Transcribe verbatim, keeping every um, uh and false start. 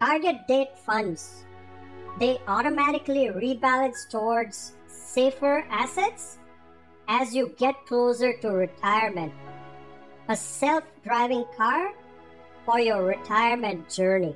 Target date funds, they automatically rebalance towards safer assets as you get closer to retirement. A self-driving car for your retirement journey.